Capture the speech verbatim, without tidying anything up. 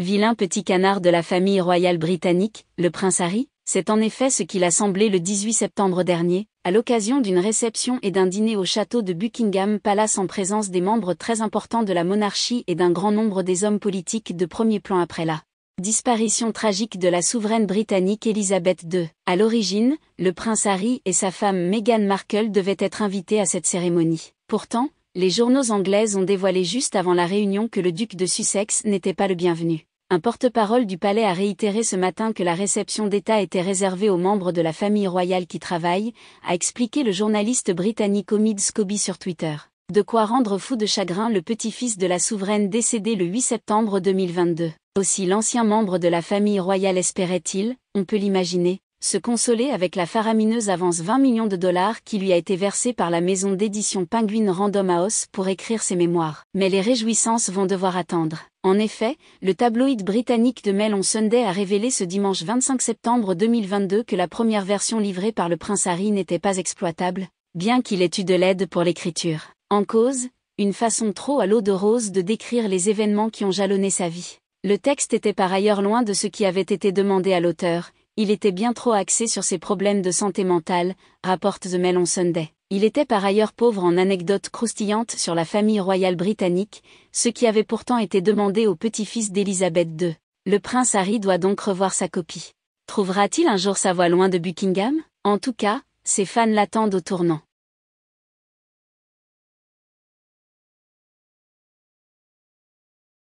vilain petit canard de la famille royale britannique, le prince Harry, c'est en effet ce qu'il a semblé le dix-huit septembre dernier, à l'occasion d'une réception et d'un dîner au château de Buckingham Palace en présence des membres très importants de la monarchie et d'un grand nombre des hommes politiques de premier plan après la disparition tragique de la souveraine britannique Elizabeth deux. À l'origine, le prince Harry et sa femme Meghan Markle devaient être invités à cette cérémonie. Pourtant, les journaux anglais ont dévoilé juste avant la réunion que le duc de Sussex n'était pas le bienvenu. Un porte-parole du palais a réitéré ce matin que la réception d'État était réservée aux membres de la famille royale qui travaillent, a expliqué le journaliste britannique Omid Scobie sur Twitter. De quoi rendre fou de chagrin le petit-fils de la souveraine décédée le huit septembre deux mille vingt-deux. Aussi l'ancien membre de la famille royale espérait-il, on peut l'imaginer, se consoler avec la faramineuse avance vingt millions de dollars qui lui a été versée par la maison d'édition Penguin Random House pour écrire ses mémoires. Mais les réjouissances vont devoir attendre. En effet, le tabloïd britannique The Mail on Sunday a révélé ce dimanche vingt-cinq septembre deux mille vingt-deux que la première version livrée par le prince Harry n'était pas exploitable, bien qu'il ait eu de l'aide pour l'écriture. En cause, une façon trop à l'eau de rose de décrire les événements qui ont jalonné sa vie. Le texte était par ailleurs loin de ce qui avait été demandé à l'auteur, il était bien trop axé sur ses problèmes de santé mentale, rapporte The Mail on Sunday. Il était par ailleurs pauvre en anecdotes croustillantes sur la famille royale britannique, ce qui avait pourtant été demandé au petit-fils d'Elizabeth deux. Le prince Harry doit donc revoir sa copie. Trouvera-t-il un jour sa voie loin de Buckingham ? En tout cas, ses fans l'attendent au tournant.